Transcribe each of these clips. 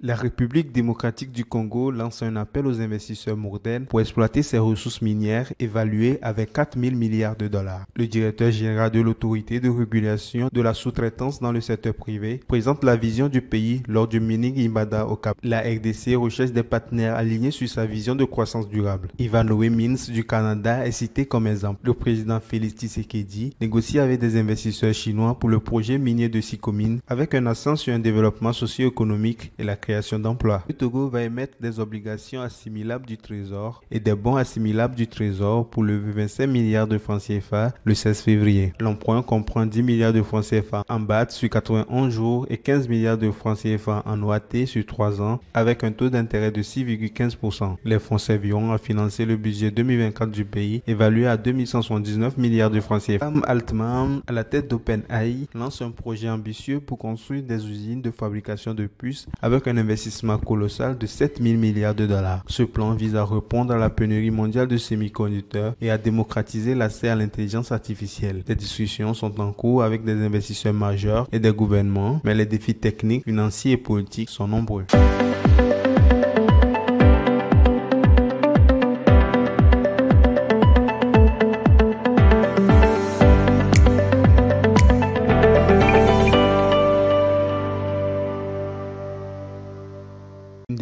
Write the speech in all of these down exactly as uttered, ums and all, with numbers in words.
La République démocratique du Congo lance un appel aux investisseurs mourdaines pour exploiter ses ressources minières évaluées avec quatre mille milliards de dollars. Le directeur général de l'autorité de régulation de la sous-traitance dans le secteur privé présente la vision du pays lors du Mining Imbada au Cap. La R D C recherche des partenaires alignés sur sa vision de croissance durable. Ivanhoe Mines du Canada est cité comme exemple. Le président Félix Tshisekedi négocie avec des investisseurs chinois pour le projet minier de Sikomine avec un accent sur un développement socio-économique et la création d'emplois. Le Togo va émettre des obligations assimilables du Trésor et des bons assimilables du Trésor pour lever vingt-cinq milliards de francs C F A le seize février. L'emprunt comprend dix milliards de francs C F A en B A T sur quatre-vingt-onze jours et quinze milliards de francs C F A en O A T sur trois ans avec un taux d'intérêt de six virgule quinze pour cent. Les fonds serviront à financer le budget deux mille vingt-quatre du pays évalué à deux mille cent soixante-dix-neuf milliards de francs C F A. Altman, à la tête d'OpenAI, lance un projet ambitieux pour construire des usines de fabrication de puces avec un investissement colossal de sept mille milliards de dollars. Ce plan vise à répondre à la pénurie mondiale de semi-conducteurs et à démocratiser l'accès à l'intelligence artificielle. Des discussions sont en cours avec des investisseurs majeurs et des gouvernements, mais les défis techniques, financiers et politiques sont nombreux.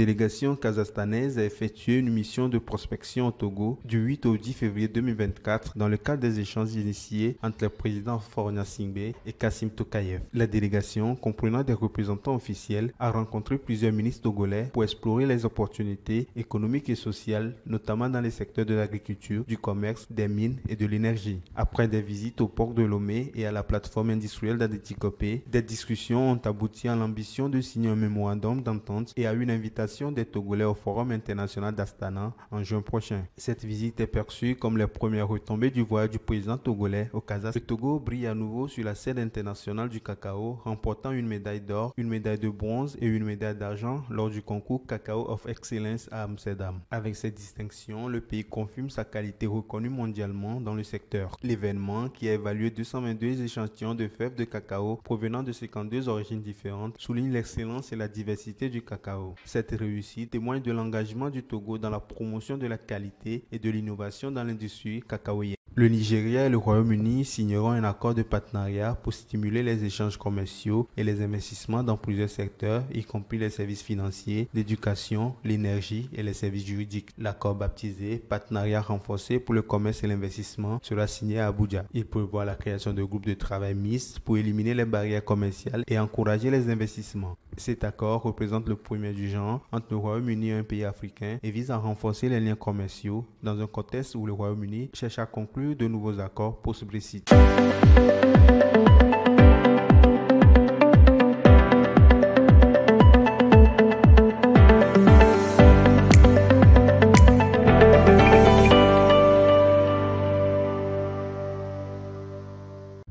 La délégation kazakhstanaise a effectué une mission de prospection au Togo du huit au dix février deux mille vingt-quatre dans le cadre des échanges initiés entre le président Faure Gnassingbé et Kassim Tokayev. La délégation, comprenant des représentants officiels, a rencontré plusieurs ministres togolais pour explorer les opportunités économiques et sociales, notamment dans les secteurs de l'agriculture, du commerce, des mines et de l'énergie. Après des visites au port de Lomé et à la plateforme industrielle d'Adetikopé, des discussions ont abouti à l'ambition de signer un mémorandum d'entente et à une invitation des Togolais au Forum international d'Astana en juin prochain. Cette visite est perçue comme les premières retombées du voyage du président togolais au Kazakhstan. Le Togo brille à nouveau sur la scène internationale du cacao, remportant une médaille d'or, une médaille de bronze et une médaille d'argent lors du concours Cacao of Excellence à Amsterdam. Avec cette distinction, le pays confirme sa qualité reconnue mondialement dans le secteur. L'événement, qui a évalué deux cent vingt-deux échantillons de fèves de cacao provenant de cinquante-deux origines différentes, souligne l'excellence et la diversité du cacao. Cette réussite témoigne de l'engagement du Togo dans la promotion de la qualité et de l'innovation dans l'industrie cacaoyère. Le Nigeria et le Royaume-Uni signeront un accord de partenariat pour stimuler les échanges commerciaux et les investissements dans plusieurs secteurs, y compris les services financiers, l'éducation, l'énergie et les services juridiques. L'accord baptisé « Partenariat renforcé pour le commerce et l'investissement » sera signé à Abuja. Il prévoit la création de groupes de travail mixtes pour éliminer les barrières commerciales et encourager les investissements. Cet accord représente le premier du genre entre le Royaume-Uni et un pays africain et vise à renforcer les liens commerciaux dans un contexte où le Royaume-Uni cherche à conclure de nouveaux accords post-Brexit.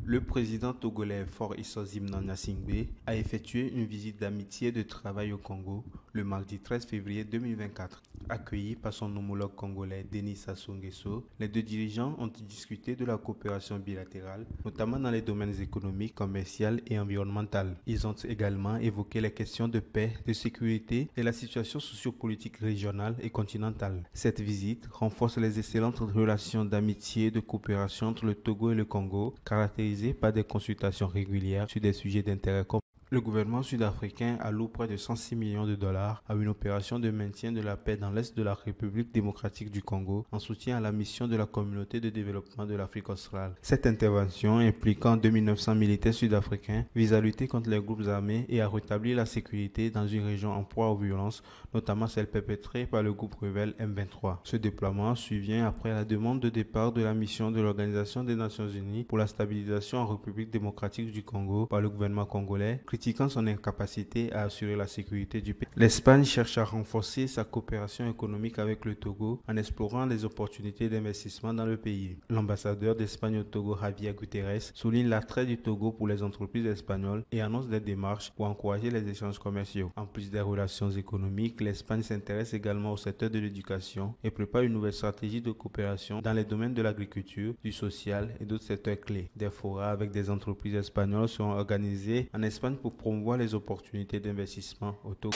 Le président togolais Faure Essozimna Gnassingbé a effectué une visite d'amitié et de travail au Congo le mardi treize février deux mille vingt-quatre. Accueilli par son homologue congolais Denis Sassou Nguesso, les deux dirigeants ont discuté de la coopération bilatérale, notamment dans les domaines économiques, commerciaux et environnementaux. Ils ont également évoqué les questions de paix, de sécurité et la situation sociopolitique régionale et continentale. Cette visite renforce les excellentes relations d'amitié et de coopération entre le Togo et le Congo, caractérisées par des consultations régulières sur des sujets d'intérêt commun. Le gouvernement sud-africain alloue près de cent six millions de dollars à une opération de maintien de la paix dans l'est de la République démocratique du Congo en soutien à la mission de la communauté de développement de l'Afrique australe. Cette intervention, impliquant deux mille neuf cents militaires sud-africains, vise à lutter contre les groupes armés et à rétablir la sécurité dans une région en proie aux violences, notamment celle perpétrée par le groupe rebelle M vingt-trois. Ce déploiement survient après la demande de départ de la mission de l'Organisation des Nations Unies pour la stabilisation en République démocratique du Congo par le gouvernement congolais, critiquant son incapacité à assurer la sécurité du pays. L'Espagne cherche à renforcer sa coopération économique avec le Togo en explorant les opportunités d'investissement dans le pays. L'ambassadeur d'Espagne au Togo, Javier Gutiérrez, souligne l'attrait du Togo pour les entreprises espagnoles et annonce des démarches pour encourager les échanges commerciaux. En plus des relations économiques, l'Espagne s'intéresse également au secteur de l'éducation et prépare une nouvelle stratégie de coopération dans les domaines de l'agriculture, du social et d'autres secteurs clés. Des forats avec des entreprises espagnoles seront organisés en Espagne pour promouvoir les opportunités d'investissement au Togo.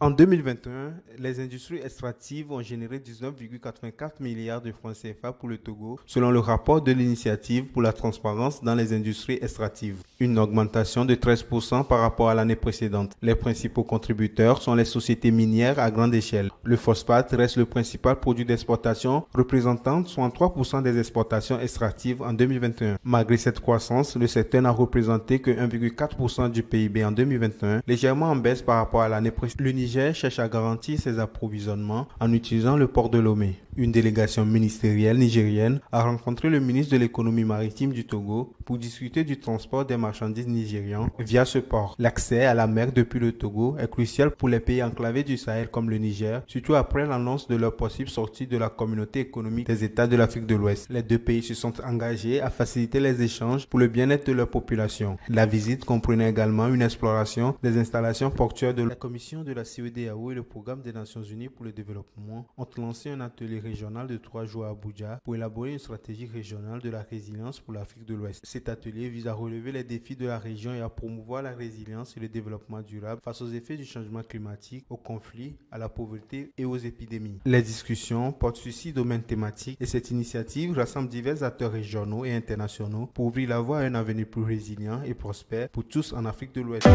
En deux mille vingt et un, les industries extractives ont généré dix-neuf virgule quatre-vingt-quatre milliards de francs C F A pour le Togo, selon le rapport de l'initiative pour la transparence dans les industries extractives, une augmentation de treize pour cent par rapport à l'année précédente. Les principaux contributeurs sont les sociétés minières à grande échelle. Le phosphate reste le principal produit d'exportation, représentant soixante-trois pour cent des exportations extractives en deux mille vingt et un. Malgré cette croissance, le secteur n'a représenté que un virgule quatre pour cent du P I B en deux mille vingt et un, légèrement en baisse par rapport à l'année précédente. Niger cherche à garantir ses approvisionnements en utilisant le port de Lomé. Une délégation ministérielle nigérienne a rencontré le ministre de l'économie maritime du Togo pour discuter du transport des marchandises nigériennes via ce port. L'accès à la mer depuis le Togo est crucial pour les pays enclavés du Sahel comme le Niger, surtout après l'annonce de leur possible sortie de la communauté économique des États de l'Afrique de l'Ouest. Les deux pays se sont engagés à faciliter les échanges pour le bien-être de leur population. La visite comprenait également une exploration des installations portuaires de la Commission de la C E D A O et le Programme des Nations Unies pour le Développement ont lancé un atelier régional de trois jours à Abuja pour élaborer une stratégie régionale de la résilience pour l'Afrique de l'Ouest. Cet atelier vise à relever les défis de la région et à promouvoir la résilience et le développement durable face aux effets du changement climatique, aux conflits, à la pauvreté et aux épidémies. Les discussions portent sur six domaines thématiques et cette initiative rassemble divers acteurs régionaux et internationaux pour ouvrir la voie à un avenir plus résilient et prospère pour tous en Afrique de l'Ouest.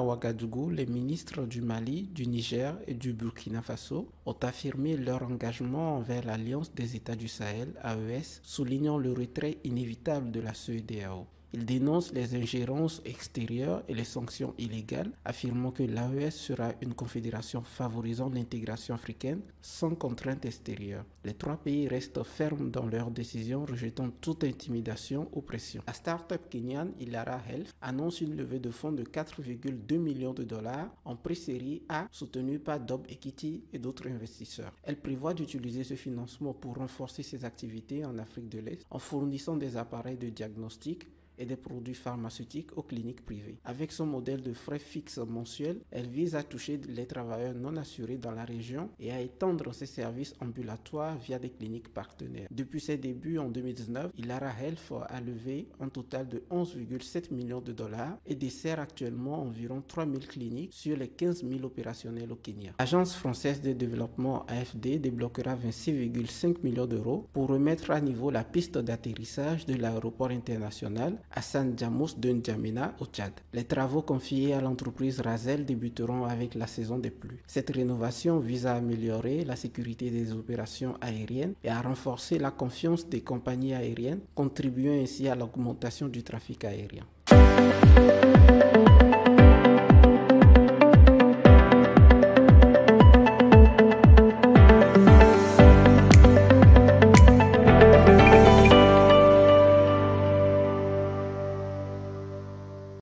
Ouagadougou, les ministres du Mali, du Niger et du Burkina Faso ont affirmé leur engagement envers l'Alliance des États du Sahel, A E S, soulignant le retrait inévitable de la C E D A O. Ils dénoncent les ingérences extérieures et les sanctions illégales, affirmant que l'A E S sera une confédération favorisant l'intégration africaine sans contrainte extérieure. Les trois pays restent fermes dans leurs décisions, rejetant toute intimidation ou pression. La start-up kenyane Ilara Health annonce une levée de fonds de quatre virgule deux millions de dollars en pré-série A, soutenue par Dob Equity et d'autres investisseurs. Elle prévoit d'utiliser ce financement pour renforcer ses activités en Afrique de l'Est en fournissant des appareils de diagnostic et des produits pharmaceutiques aux cliniques privées. Avec son modèle de frais fixes mensuels, elle vise à toucher les travailleurs non assurés dans la région et à étendre ses services ambulatoires via des cliniques partenaires. Depuis ses débuts en deux mille dix-neuf, Ilara Health a levé un total de onze virgule sept millions de dollars et dessert actuellement environ trois mille cliniques sur les quinze mille opérationnels au Kenya. L'Agence française de développement A F D débloquera vingt-six virgule cinq millions d'euros pour remettre à niveau la piste d'atterrissage de l'aéroport international à San Jamus de N'Djamena au Tchad. Les travaux confiés à l'entreprise Razel débuteront avec la saison des pluies. Cette rénovation vise à améliorer la sécurité des opérations aériennes et à renforcer la confiance des compagnies aériennes, contribuant ainsi à l'augmentation du trafic aérien.